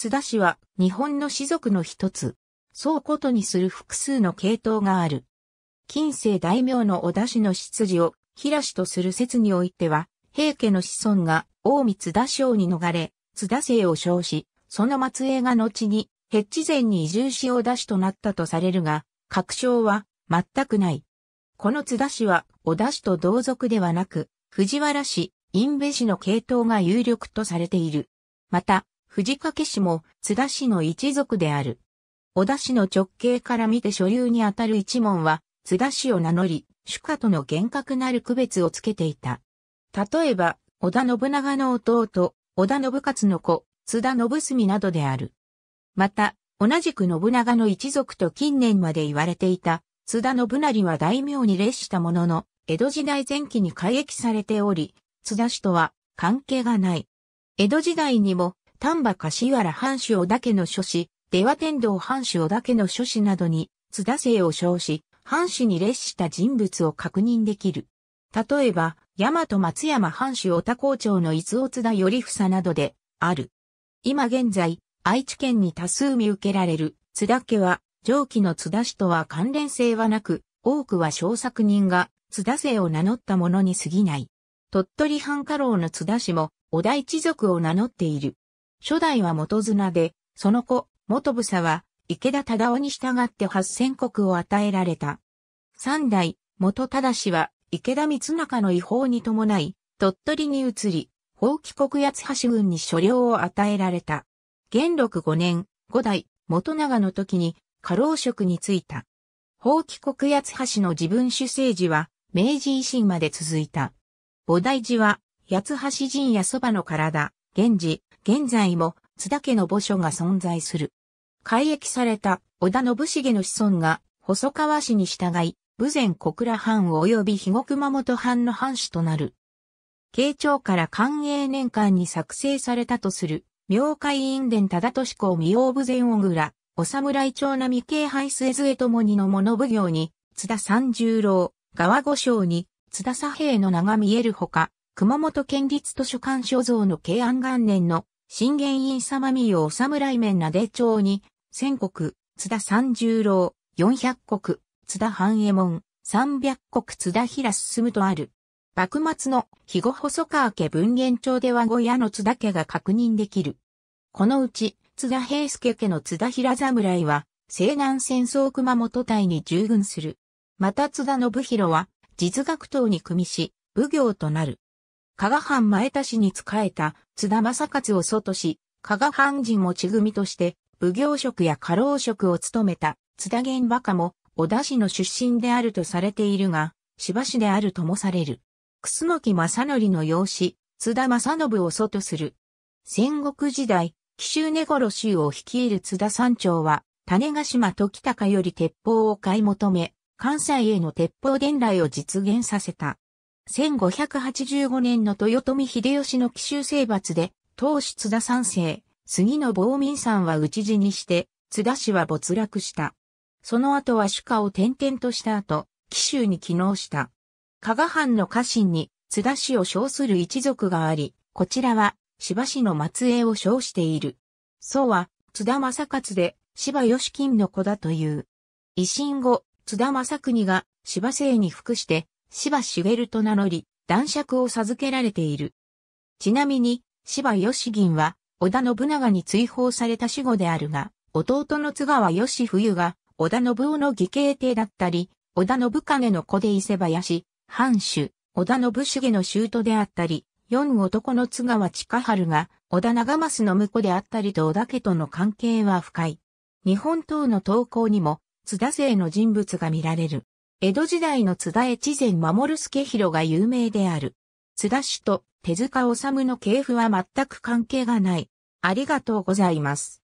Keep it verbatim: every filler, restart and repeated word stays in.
津田氏は日本の氏族の一つ。宗ことにする複数の系統がある。近世大名の織田氏の出自を平氏とする説においては、平家の子孫が近江津田姓に逃れ、津田姓を称し、その末裔が後に越前に移住し織田氏となったとされるが、確証は全くない。この津田氏は織田氏と同族ではなく、藤原氏、因部氏の系統が有力とされている。また、藤掛氏も津田氏の一族である。織田氏の直系から見て所有にあたる一門は、津田氏を名乗り、主家との厳格なる区別をつけていた。例えば、織田信長の弟、織田信勝の子、津田信純などである。また、同じく信長の一族と近年まで言われていた、津田信成は大名に列したものの、江戸時代前期に改易されており、津田氏とは関係がない。江戸時代にも、丹波柏原藩主織田家の諸子、出羽天童藩主織田家の諸子などに、津田姓を称し、藩主に列した人物を確認できる。例えば、大和松山藩主小田校長の伊豆津田頼房などで、ある。今現在、愛知県に多数見受けられる、津田家は、上記の津田氏とは関連性はなく、多くは小作人が津田姓を名乗ったものに過ぎない。鳥取藩家老の津田氏も、織田一族を名乗っている。初代は元綱で、その子、元房は池田忠雄に従って八千石を与えられた。三代、元忠氏は池田光中の違法に伴い、鳥取に移り、法規国八橋郡に所領を与えられた。元禄五年、五代、元長の時に家老職に就いた。法規国八橋の自分主政時は、明治維新まで続いた。菩提寺は、八橋陣やそばの体、現時、現在も津田家の墓所が存在する。改易された織田信繁の子孫が細川氏に従い、豊前小倉藩及び肥後熊本藩の藩主となる。慶長から寛永年間に作成されたとする、明海院伝忠敏公未央豊前小倉、お侍長並慶拝末末ともにの物奉行に、津田三十郎、側御章に、津田佐平の名が見えるほか、熊本県立図書館所蔵の慶安元年の、信玄院様御代お侍面なで帳に、千石、津田三十郎、四百石、津田半右衛門、三百石津田平進とある。幕末の肥後細川家文元帳では小屋の津田家が確認できる。このうち、津田平助家の津田平侍は、西南戦争熊本隊に従軍する。また津田信弘は、実学等に組みし、奉行となる。加賀藩前田氏に仕えた津田正勝を祖とし、加賀藩人持ち組として、奉行職や家老職を務めた津田玄馬鹿も織田氏の出身であるとされているが、芝氏であるともされる。楠木正則の養子、津田正信を祖とする。戦国時代、紀州根来衆を率いる津田三長は、種ヶ島時隆より鉄砲を買い求め、関西への鉄砲伝来を実現させた。千五百八十五年の豊臣秀吉の紀州征伐で、当主津田三世、杉野房民さんは討ち死にして、津田氏は没落した。その後は主家を転々とした後、紀州に帰農した。加賀藩の家臣に津田氏を称する一族があり、こちらは芝氏の末裔を称している。祖は津田正勝で芝義金の子だという。維新後、津田正国が芝姓に服して、芝茂と名乗り、男爵を授けられている。ちなみに、芝義銀は、織田信長に追放された死後であるが、弟の津川義冬が、織田信夫の義兄弟だったり、織田信景の子で伊勢林、藩主、織田信繁の舅であったり、四男の津川近春が、織田長益の婿であったりと織田家との関係は深い。日本刀の刀工にも、津田姓の人物が見られる。江戸時代の津田越前守助弘が有名である。津田氏と手塚治虫の系譜は全く関係がない。ありがとうございます。